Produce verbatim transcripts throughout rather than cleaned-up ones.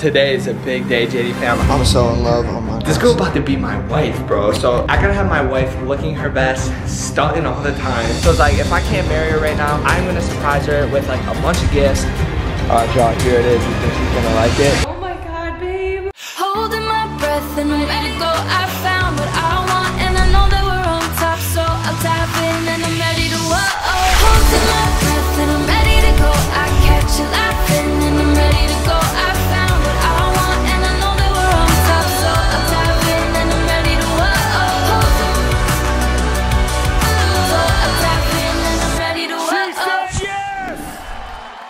Today is a big day, J D Fam. I'm so in love, oh my gosh. This girl about to be my wife, bro. So I gotta have my wife looking her best, stunting all the time. So it's like, if I can't marry her right now, I'm gonna surprise her with like a bunch of gifts. All right, y'all, here it is. You think she's gonna like it? Oh my God, babe. Holding my breath and I'm ready to go. I found what I want and I know that we're on top. So I'll dive in and I'm ready to whoa. Holding my breath and I'm ready to go. I catch you laughing and I'm ready to go. I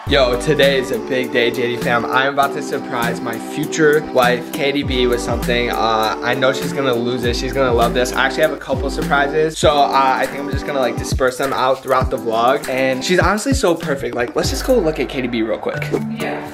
Yo, today is a big day, J D Fam. I'm about to surprise my future wife, Katie B, with something. Uh, I know she's gonna lose it. She's gonna love this. I actually have a couple surprises, so uh, I think I'm just gonna like disperse them out throughout the vlog. And she's honestly so perfect. Like, let's just go look at Katie B real quick. Yeah.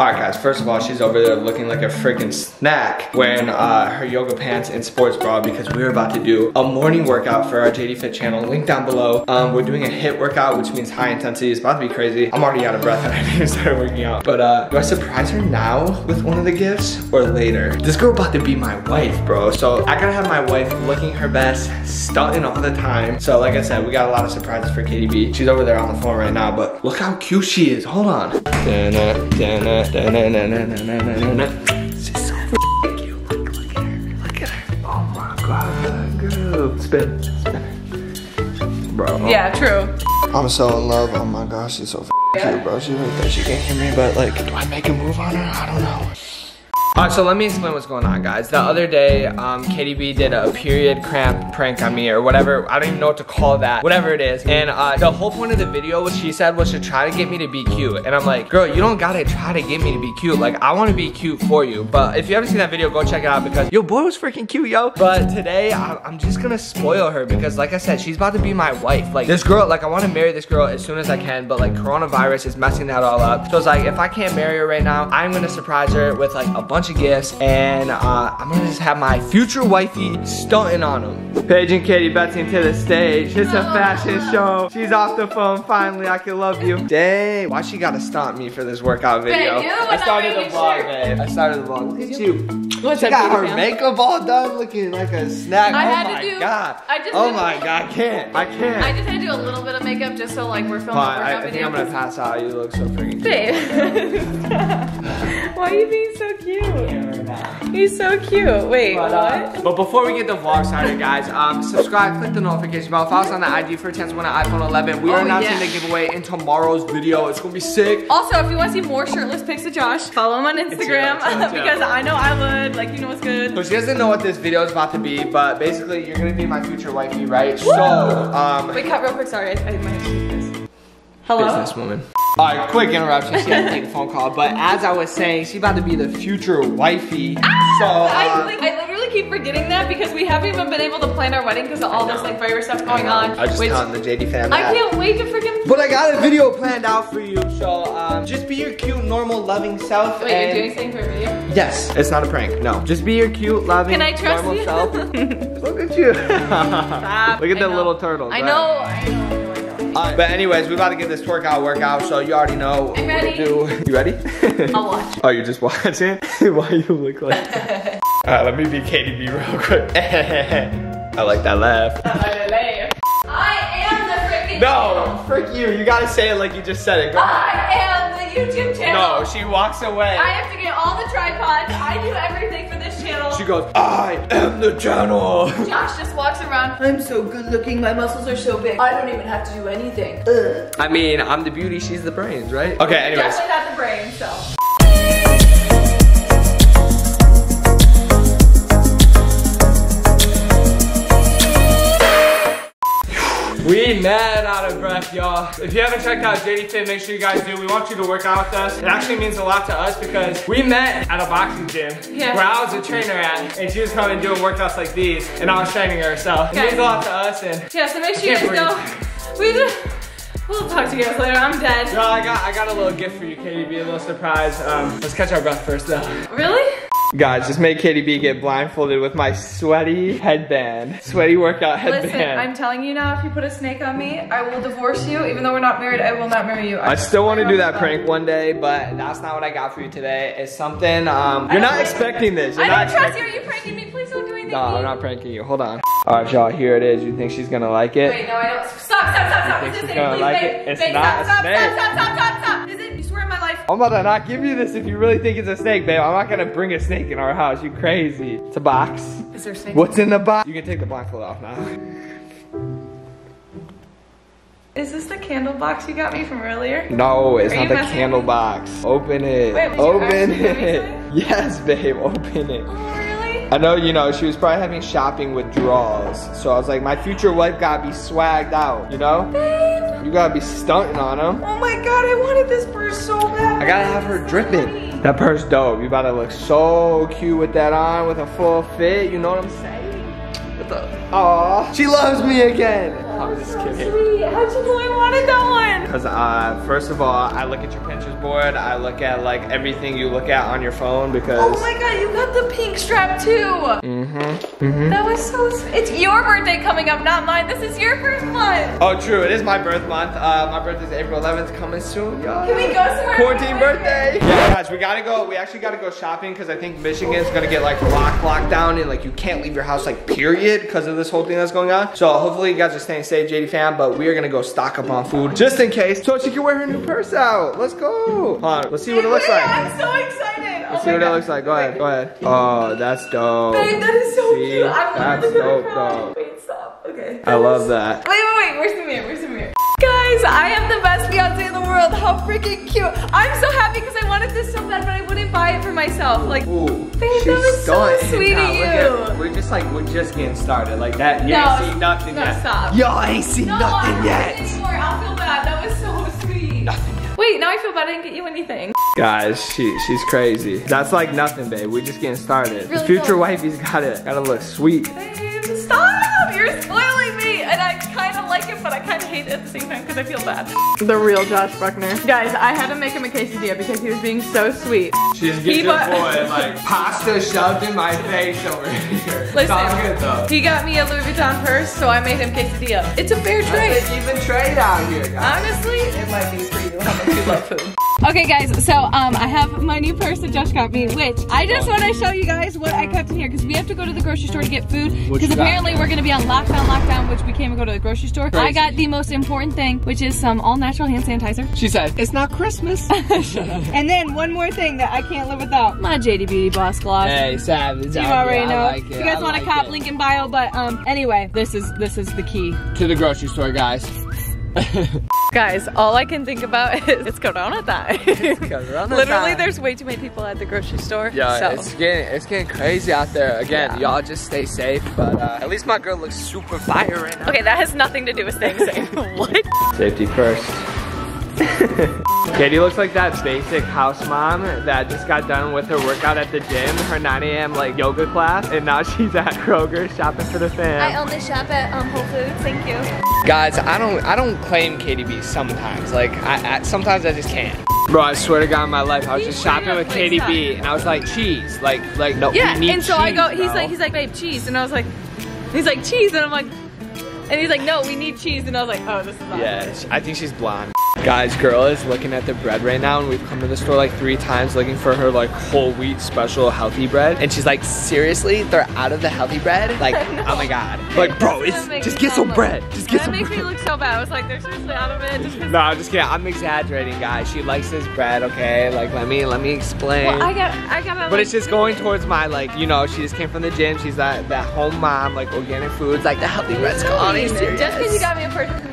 Alright guys, first of all, she's over there looking like a freaking snack wearing uh, her yoga pants and sports bra because we're about to do a morning workout for our J D Fit channel, link down below. Um, we're doing a HIIT workout, which means high intensity. It's about to be crazy. I'm already out of breath and I haven't even started working out. But uh, do I surprise her now with one of the gifts or later? This girl about to be my wife, bro. So I gotta have my wife looking her best, stunting all the time. So like I said, we got a lot of surprises for Katie B. She's over there on the phone right now, but look how cute she is. Hold on. Da-na, da-na. Na, na, na, na, na, na, na. She's so f***ing cute. Look, look at her. Look at her. Oh my God, girl. Spin. Spin. Bro. Yeah, true. I'm so in love. Oh my gosh, she's so f***ing cute, bro. She really thinks she can't hear me, but like, do I make a move on her? I don't know. Alright, so let me explain what's going on, guys. The other day, um, Katie B did a period cramp prank on me or whatever. I don't even know what to call that. Whatever it is. And uh, the whole point of the video, what she said was to try to get me to be cute. And I'm like, girl, you don't gotta try to get me to be cute. Like, I want to be cute for you. But if you haven't seen that video, go check it out because your boy was freaking cute, yo. But today, I I'm just gonna spoil her because, like I said, she's about to be my wife. Like, this girl, like, I want to marry this girl as soon as I can. But, like, coronavirus is messing that all up. So it's like, if I can't marry her right now, I'm gonna surprise her with, like, a bunch of gifts, and uh, I'm gonna just have my future wifey stunting on them. Paige and Katie Betzing to the stage. It's a fashion show. She's off the phone. Finally, I can love you. Dang, why she gotta stomp me for this workout video? Babe, I started the vlog, babe. I started the vlog. Look at you. What's she got her now? Makeup all done, looking like a snack. I oh had my to do, god. I just oh my god, I can't. I can't. I just had to do a little bit of makeup just so like we're filming. Fine, I, I think I'm gonna pass out. You look so freaking cute. Babe. Why are you being so cute? Yeah, he's so cute. Wait, but, uh, what? But before we get the vlog started, guys, um, subscribe, click the notification bell, follow us on the I G for a chance to win an iPhone eleven. We oh, are announcing yeah. the giveaway in tomorrow's video. It's gonna be sick. Also, if you want to see more shirtless pics of Josh, follow him on Instagram it's real, it's real. because I know I would. Like, you know what's good. So she doesn't know what this video is about to be, but basically, you're gonna be my future wifey, right? Woo! So, um, wait, cut real quick. Sorry, I, I might have to do this. Hello, businesswoman. Alright, quick interruption. She had to take a phone call, but as I was saying, she's about to be the future wifey. Ah, so uh, I, like, I literally keep forgetting that because we haven't even been able to plan our wedding because of all this like fire stuff going on. I just found the J D Fam. I can't wait to freaking. But I got a video planned out for you, so um, just be your cute, normal, loving self. Wait, and you're doing something for a video? Yes, it's not a prank. No, just be your cute, loving, Can I trust normal you? self. Look at you. Stop. Look at the little turtles. I know. I know. Uh, but anyways, we're about to get this workout workout, so you already know I'm what ready. to do. You ready? I'll watch. Oh, you're just watching? Why you look like that? Alright, let me be Katie B real quick. I like that laugh. I am the freaking No, frick you. You gotta say it like you just said it. Go I on. am the YouTube channel. No, she walks away. I have to get all the tripods. I do everything for this channel. She goes, I am the channel. Josh just walks around. I'm so good looking. My muscles are so big. I don't even have to do anything. Ugh. I mean, I'm the beauty. She's the brains, right? Okay, anyways. Definitely not the brains, so. We mad out of breath, y'all. If you haven't checked out J D Fit, make sure you guys do. We want you to work out with us. It actually means a lot to us because we met at a boxing gym yeah. where I was a trainer at, and she was coming doing workouts like these, and I was training her. So okay. It means a lot to us. And yeah, so make sure you guys know. We just, we'll talk to you guys later. I'm dead. Yo, I got I got a little gift for you, Katie B. A little surprise. Um, let's catch our breath first, though. Really? Guys, just made Katie B get blindfolded with my sweaty headband. Sweaty workout headband. Listen, I'm telling you now, if you put a snake on me, I will divorce you. Even though we're not married, I will not marry you. I, I still want to do that prank one day, but that's not what I got for you today. It's something, um, you're not expecting this. You're I don't trust you. Are you pranking me? Please don't do anything. No, I'm not pranking you. Hold on. All right, y'all, here it is. You think she's going to like it? Wait, no, I don't. Stop, stop, stop, stop. You think she's going to like it? It's not a snake. Stop, stop, stop, stop, stop. Is it? You swear on my life. I'm about to not give you this if you really think it's a snake, babe. I'm not going to bring a snake in our house. You crazy. It's a box. Is there snakes? What's in the box? You can take the blindfold off now. Is this the candle box you got me from earlier? No, it's Are not the candle me? box. Open it. Wait, open it. Yes, babe, open it. Oh, really? I know, you know, she was probably having shopping withdrawals. So I was like, my future wife gotta be swagged out, you know? Babe. You gotta be stunting on him. Oh my God, I wanted this purse so bad. I gotta have her dripping. That purse dope. You about to look so cute with that on, with a full fit. You know what I'm saying? With the aw, she loves me again. Oh, I'm just so kidding. Sweet. How'd you know I wanted that one? Because uh, first of all, I look at your Pinterest board. I look at like everything you look at on your phone because. Oh my God, you got the pink strap too. Mm-hmm. Mm-hmm. That was so. Sweet. It's your birthday coming up, not mine. This is your birth month. Oh, true. It is my birth month. Uh, my birthday is April eleventh. Coming soon, y'all. Can we go somewhere? Fourteen birthday. Yeah, guys, we gotta go. We actually gotta go shopping because I think Michigan's gonna get like lock locked down and like you can't leave your house like period because of this whole thing that's going on. So hopefully you guys are staying safe, J D Fam. But we are gonna go stock up on food just in case, so she can wear her new purse out. Let's go. Hold on. Let's see what it looks like. I'm so excited. Let's oh see what God. it looks like. Go ahead. Go ahead. Oh, that's dope. Babe, that is so see? cute. I'm that's dope, though. Wait, stop. Okay. I love that. Wait, wait, wait. Where's the mirror? Where's the mirror? Guys, I am the best fiance in the world. How freaking cute. I'm so happy because I wanted this so bad, but I wouldn't buy it for myself. Like, ooh, babe, that was so sweet of you. At, we're just like, we're just getting started. Like that, you no, ain't seen nothing no, yet. Stop. Y'all ain't seen no, nothing yet. Anymore. I'll feel bad. That was so sweet. Nothing yet. Wait, now I feel bad I didn't get you anything. Guys, she she's crazy. That's like nothing, babe. We're just getting started. Really future cool. wifey's got it. Gotta look sweet. Babe, stop! You're spoiling me, and I kind of like it, but I kind of hate it at the same time because I feel bad. The real Josh Brueckner. Guys, I had to make him a quesadilla because he was being so sweet. She's getting boy like pasta shoved in my face over here. Listen, sounds good though. He got me a Louis Vuitton purse, so I made him quesadilla. It's a fair trade. It's an even trade out here, guys. Honestly, it might be for you. How much you love food. Okay guys, so um, I have my new purse that Josh got me, which I just want to show you guys what I kept in here because we have to go to the grocery store to get food because apparently we're going to be on lockdown, lockdown, which we can't even go to the grocery store. Crazy. I got the most important thing, which is some all-natural hand sanitizer. She said, it's not Christmas. Shut up. And then one more thing that I can't live without, my J D Beauty Boss Gloss. Hey, savage. You already know. Like if you guys I want to like cop, it. link in bio, but um, anyway, this is this is the key. To the grocery store, guys. Guys, all I can think about is it's Corona time. It's Corona Literally, time. there's way too many people at the grocery store. Yeah, so. it's getting it's getting crazy out there. Again, y'all yeah. just stay safe. But uh, at least my girl looks super fire right now. Okay, that has nothing to do with staying safe. What? Safety first. Katie looks like that basic house mom that just got done with her workout at the gym, her nine A M like yoga class, and now she's at Kroger shopping for the fam. I only shop at um, Whole Foods, thank you. Guys, I don't, I don't claim Katie B sometimes. Like, I, I sometimes I just can't. Bro, I swear to God, in my life, I was just shopping with Katie B, and I was like, cheese, like, like no, yeah, we need cheese. Yeah, and so cheese, I go, he's bro. like, he's like, babe, cheese, and I was like, he's like, cheese, and I'm like, and he's like, no, we need cheese, and I was like, oh, this is awesome. Yeah, I think she's blonde. Guys, girl is looking at the bread right now, and we've come to the store like three times looking for her like whole wheat special healthy bread, and she's like, seriously, they're out of the healthy bread? Like, oh my God. Like, bro, it's, just get some bread. Just get some bread. That makes me look so bad. I was like, they're seriously out of it. Just no, I'm just kidding. I'm exaggerating, guys. She likes this bread, okay? Like, let me let me explain. Well, I got, I got But like, it's just going towards my, like, you know, she just came from the gym. She's that, that home mom, like, organic foods, like the healthy bread's gone. Just because you got me a person.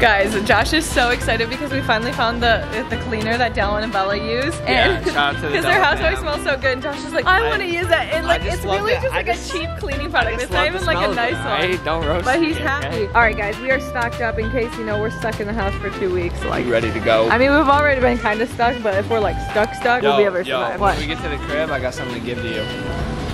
Guys, Josh is so excited because we finally found the the cleaner that Dallin and Bella use, and because yeah, their house always smells so good, and Josh is like, I, I want to use that, and like it's really that. just like just, a cheap cleaning product. It's not even like a nice one. I don't roast But he's it, happy. Okay. All right, guys, we are stocked up in case you know we're stuck in the house for two weeks. Like ready to go. I mean, we've already been kind of stuck, but if we're like stuck, stuck, yo, will we ever yo, survive? When what? we get to the crib, I got something to give to you.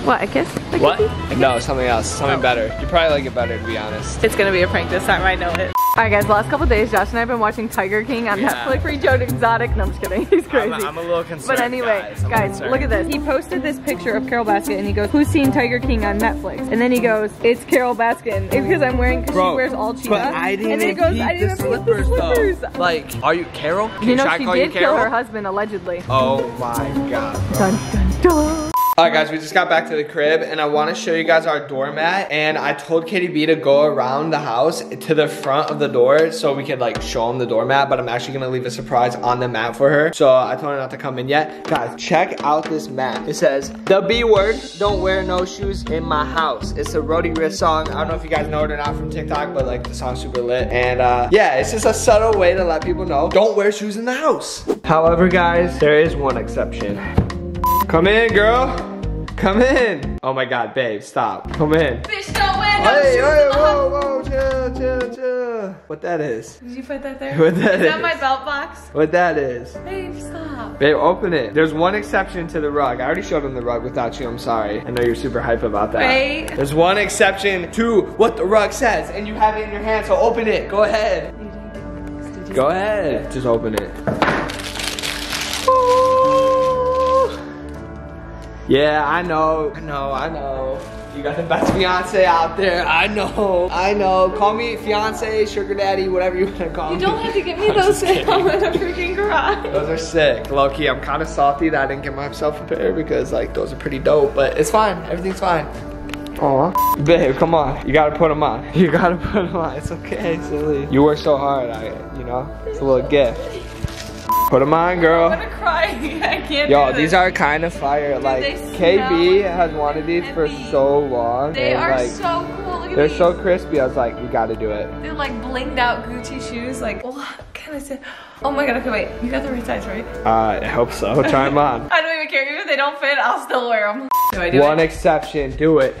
What, a kiss? A what? A kiss? No, something else, something oh. better. You probably like it better, to be honest. It's gonna be a prank this time, I know it. Alright guys, the last couple days Josh and I have been watching Tiger King on yeah. Netflix. Free Joe Exotic. No, I'm just kidding. He's crazy. I'm, I'm a little concerned. But anyway, guys, guys look at this. He posted this picture of Carole Baskin and he goes, "Who's seen Tiger King on Netflix?" And then he goes, "It's Carole Baskin. It's because I'm wearing Bro, she wears all cheetah." But I didn't and then he goes, "I didn't the slippers, the slippers. Though. Like, are you Carole? You know, she did kill her husband allegedly. Oh my god. Dun, dun, dun. Alright guys, we just got back to the crib and I want to show you guys our doormat, and I told Katie B to go around the house to the front of the door so we could like show them the doormat, but I'm actually going to leave a surprise on the mat for her. So I told her not to come in yet. Guys, check out this mat. It says, "The B word, don't wear no shoes in my house." It's a Roddy Ricch song. I don't know if you guys know it or not from TikTok, but like the song's super lit. And uh, yeah, it's just a subtle way to let people know, don't wear shoes in the house. However guys, there is one exception. Come in, girl. Come in. Oh my god, babe, stop. Come in. Bitch, don't wear no hey, shoes hey, in the whoa, whoa, chill, chill, chill. What that is? Did you put that there? What that is? Is that my belt box? What that is? Babe, stop. Babe, open it. There's one exception to the rug. I already showed him the rug without you, I'm sorry. I know you're super hype about that. Right? There's one exception to what the rug says, and you have it in your hand, so open it. Go ahead. Go ahead. Just open it. Ooh. Yeah, I know, I know, I know. You got the best fiance out there. I know, I know. Call me fiance, sugar daddy, whatever you want to call me. You don't me. have to give me I'm those things. I'm in a freaking garage. Those are sick. Low key, I'm kind of salty that I didn't get myself a pair because like those are pretty dope, but it's fine. Everything's fine. Aw, babe, come on. You gotta put them on. You gotta put them on. It's okay, silly. You work so hard, I, you know? It's a little gift. Put them on, girl. I'm gonna cry. I can't Yo, these are kind of fire. Dude, like, K B has wanted these heavy. for so long. They and, are like, so cool. Look at they're these. so crispy. I was like, we gotta do it. They're like blinged out Gucci shoes. Like, what can I say? Oh my god, okay, wait. You got the right size, right? Uh, I hope so. Try them on. I don't even care. Even if they don't fit, I'll still wear them. Do I do One it? exception. Do it.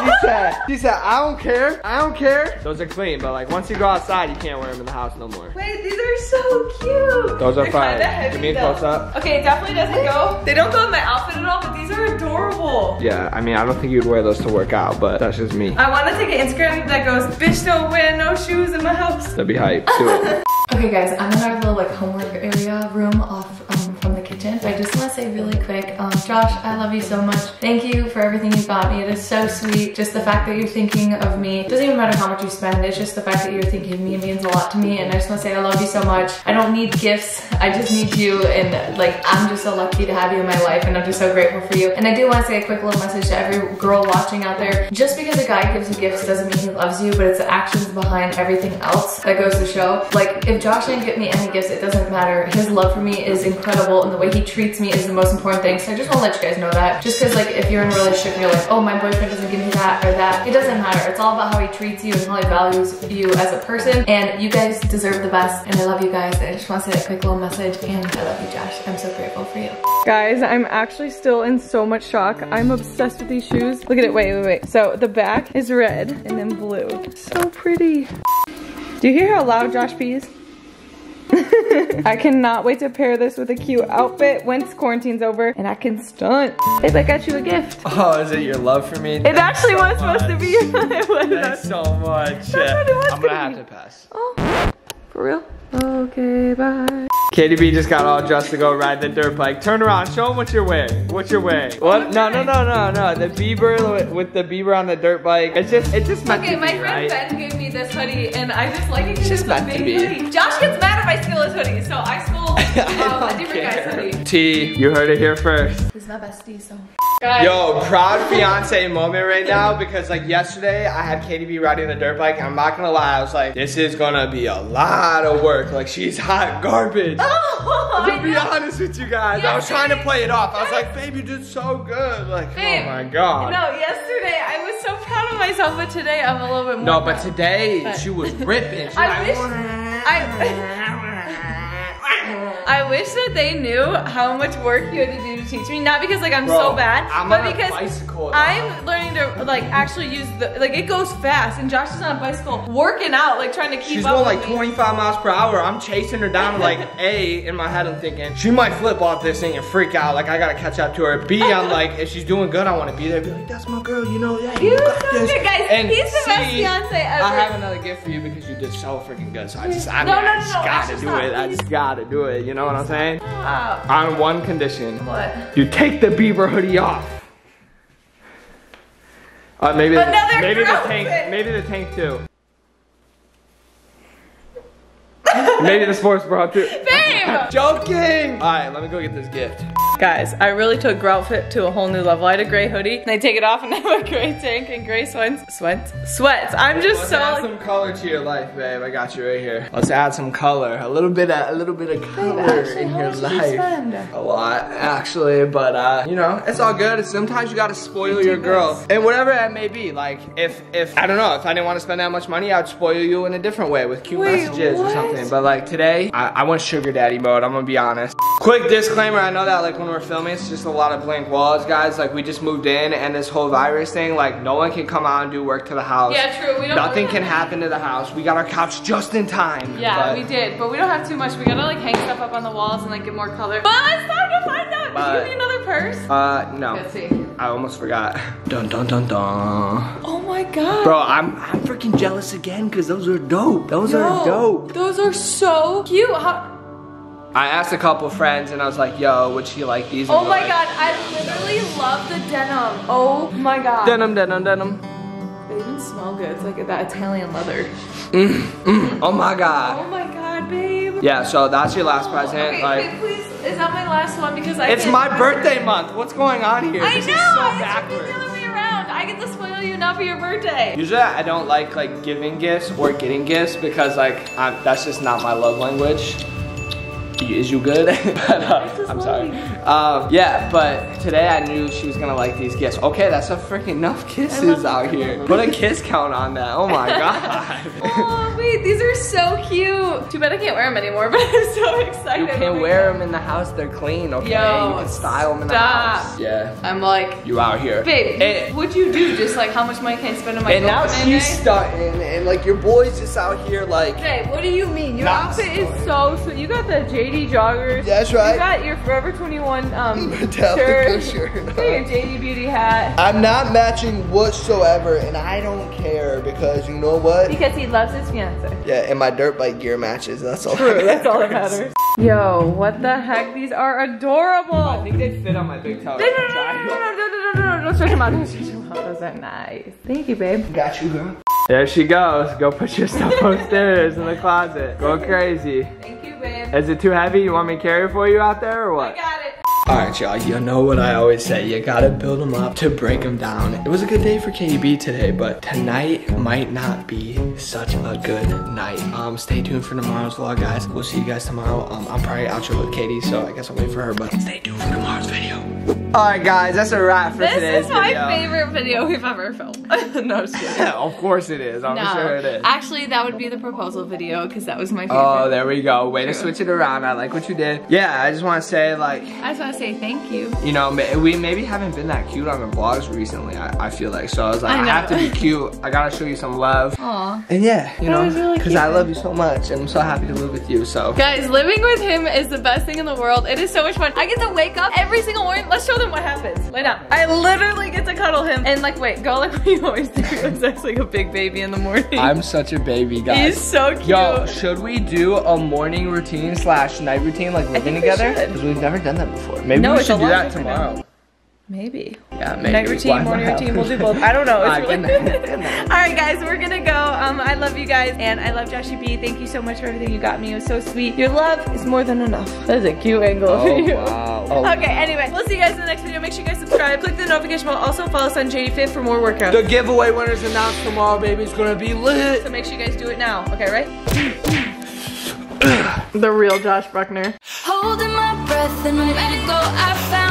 She said, she said, I don't care, I don't care. Those are clean, but like once you go outside, you can't wear them in the house no more. Wait, these are so cute. Those are fine. Give me a close up. Okay, it definitely doesn't go. They don't go in my outfit at all, but these are adorable. Yeah, I mean, I don't think you'd wear those to work out, but that's just me. I want to take an Instagram that goes, "Bitch, don't wear no shoes in my house." That'd be hype, do it. Okay guys, I'm in our little like homework area room off um, from the kitchen. I just want to say really quick, um, Josh, I love you so much. Thank you for everything you got me. It is so sweet. Just the fact that you're thinking of me. It doesn't even matter how much you spend. It's just the fact that you're thinking of me means a lot to me. And I just want to say I love you so much. I don't need gifts. I just need you. And like, I'm just so lucky to have you in my life. And I'm just so grateful for you. And I do want to say a quick little message to every girl watching out there. Just because a guy gives you gifts doesn't mean he loves you. But it's the actions behind everything else that goes to show. Like, if Josh didn't give me any gifts, it doesn't matter. His love for me is incredible, and the way he treats me is the most important thing. So I just want to let you guys know that. Just because like if you're in a relationship and you're like, oh, my boyfriend doesn't give me that or that, it doesn't matter. It's all about how he treats you and how he values you as a person. And you guys deserve the best, and I love you guys. I just want to say a quick little message, and I love you, Josh. I'm so grateful for you. Guys, I'm actually still in so much shock. I'm obsessed with these shoes. Look at it. Wait, wait, wait. So the back is red and then blue. So pretty. Do you hear how loud Josh pees? I cannot wait to pair this with a cute outfit once quarantine's over and I can stunt. Babe, I got you a gift. Oh, is it your love for me? It Thanks actually so was much. supposed to be. Thanks so much. That's what it was I'm gonna, gonna have be. to pass. Oh, for real? Okay, bye. Katie B just got all dressed to go ride the dirt bike. Turn around, show them what you're wearing. What you're wearing? What? No, no, no, no, no. The Bieber with the Bieber on the dirt bike. It's just, it's just meant okay, to be, Okay, my friend right? Ben gave me this hoodie, and I just like it because it's, it's a big hoodie. Josh gets mad if I steal his hoodie, so I stole um, a different care. guy's hoodie. T, you heard it here first. He's my bestie, so. Guys. Yo, proud fiance moment right now, because like yesterday I had Katie B riding the dirt bike, and I'm not gonna lie, I was like, this is gonna be a lot of work. Like, she's hot garbage. Oh, to I be know. honest with you guys, yesterday, I was trying to play it off. I was like, babe, you did so good. Like, babe, oh my god. No, yesterday I was so proud of myself, but today I'm a little bit more. No, but today but. she was ripping. She I like, wish. I I wish that they knew how much work you had to do to teach me. Not because like I'm Bro, so bad, I'm but on because a bicycle I'm learning to like actually use the, like it goes fast, and Josh is on a bicycle working out, like trying to keep She's up. She's going like me. twenty-five miles per hour. I'm chasing her down like A, in my head I'm thinking, she might flip off this thing and freak out. Like I gotta catch up to her. B, I'm like, if she's doing good, I wanna be there. Be like, that's my girl, you know, yeah, you, you got so this. Good, guys. And he's the C, best fiance ever. I have another gift for you because you did so freaking good. So I just, I, no, mean, no, no, I just no, gotta do not, it. Please. I just gotta do it. You know what I'm saying? Wow. On one condition. What? You take the beaver hoodie off. Uh, maybe the, maybe the tank, it. maybe the tank too. Maybe the sports bra too. Babe! Joking! Alright, let me go get this gift. Guys, I really took Grout Fit to a whole new level. I had a gray hoodie, and I take it off, and I have a gray tank and gray sweats. Sweats? Sweats. I'm just Let's so- Let's add some color to your life, babe. I got you right here. Let's add some color. A little bit of, a little bit of color actually, in your life. You a lot, actually, but uh, you know, it's all good. Sometimes you gotta spoil your girl. This. And whatever that may be, like, if, if, I don't know, if I didn't wanna spend that much money, I'd spoil you in a different way with cute Wait, messages what? or something. But like, today, I, I went sugar daddy mode, I'm gonna be honest. Quick disclaimer, I know that like, when we're filming, it's just a lot of blank walls, guys. Like, we just moved in, and this whole virus thing, like, no one can come out and do work to the house. Yeah, true. We don't Nothing really can happen to the house. We got our couch just in time. Yeah, we did, but we don't have too much. We gotta, like, hang stuff up on the walls and, like, get more color. But it's time to find out. But, did you need another purse? Uh, no. Let's see. I almost forgot. Dun, dun, dun, dun. Oh, my God. Bro, I'm I'm freaking jealous again, because those are dope. Those Yo, are dope. Those are so cute. How I asked a couple friends and I was like, yo, would she like these? Oh my God, I literally love the denim. Oh my God. Denim, denim, denim. They even smell good. It's like that Italian leather. Mm, mm. Oh my God. Oh my God, babe. Yeah, so that's your last present. Okay, like, wait, please, is that my last one? Because I It's my birthday remember. month. What's going on here? I this know, is so I backwards. Should be the other way around. I get to spoil you not for your birthday. Usually I don't like like giving gifts or getting gifts because like I'm, that's just not my love language. Is you good? but, uh, I'm sorry. Um, yeah, but today I knew she was gonna like these gifts. Okay, that's a freaking enough kisses out here. Put a kiss count on that. Oh my God. Oh wait, these are so cute. Too bad I can't wear them anymore, but I'm so excited. You can't wear them in the house. They're clean, okay? Yo, you can style them in stop. the house. Yeah. I'm like, you out here. Babe, and, what'd you do? Just like how much money can I spend on my And now she's starting, and like your boy's just out here like. Babe, what do you mean? Your outfit starting. is so sweet. You got the J D joggers. That's right. You got your Forever twenty-one um, shirt. shirt. You got your J D Beauty hat. I'm not matching whatsoever, and I don't care because you know what? Because he loves his fiance. Yeah, and my dirt bike gear matches. That's all. True. That that's all that matters. Yo, what the heck? These are adorable. I think they fit on my big toe. No, no, no, no, no, no, no, no, no! Don't stretch them out. Don't stretch them out. Those are nice. Thank you, babe. Got you, girl. There she goes. Go put your stuff upstairs in the closet. Go crazy. Thank you, babe. Is it too heavy? You want me to carry it for you out there or what? I got it. All right, y'all, you know what I always say. You gotta build them up to break them down. It was a good day for K B today, but tonight might not be such a good night. Um, stay tuned for tomorrow's vlog, guys. We'll see you guys tomorrow. Um, I'm probably out here with Katie, so I guess I'll wait for her, but stay tuned for tomorrow's video. All right, guys, that's a wrap for this today's video. This is my favorite video we've ever filmed. No, just kidding. Of course it is, I'm no, sure it is. Actually, that would be the proposal video, because that was my favorite. Oh, there we go. Way to switch it around. I like what you did. Yeah, I just wanna say, like, I just wanna say thank you. You know, we maybe haven't been that cute on the vlogs recently, I, I feel like. So I was like, I, I have to be cute. I gotta show you some love. Aww. And yeah, you that know, because really I love you so much and I'm so happy to live with you, so. Guys, living with him is the best thing in the world. It is so much fun. I get to wake up every single morning. Let's show them what happens. Why not? I literally get to cuddle him and like, wait, go like what you always do. It's actually like a big baby in the morning. I'm such a baby, guys. He's so cute. Yo, should we do a morning routine slash night routine, like living together? Because we we've never done that before. Maybe no, we should do that tomorrow. Now. Maybe. Yeah, maybe. Night routine, Why morning routine, we'll do both. I don't know. It's really Alright guys, we're gonna go. Um, I love you guys and I love Joshy B. Thank you so much for everything you got me. It was so sweet. Your love is more than enough. That is a cute angle oh, for you. Wow. Oh, okay, wow. Anyway, we'll see you guys in the next video. Make sure you guys subscribe, click the notification bell, also follow us on J D Fit for more workouts. The giveaway winners announced tomorrow, baby. It's gonna be lit. So make sure you guys do it now, okay, right? The real Josh Brueckner. Holding my breath and I'm ready to go, I found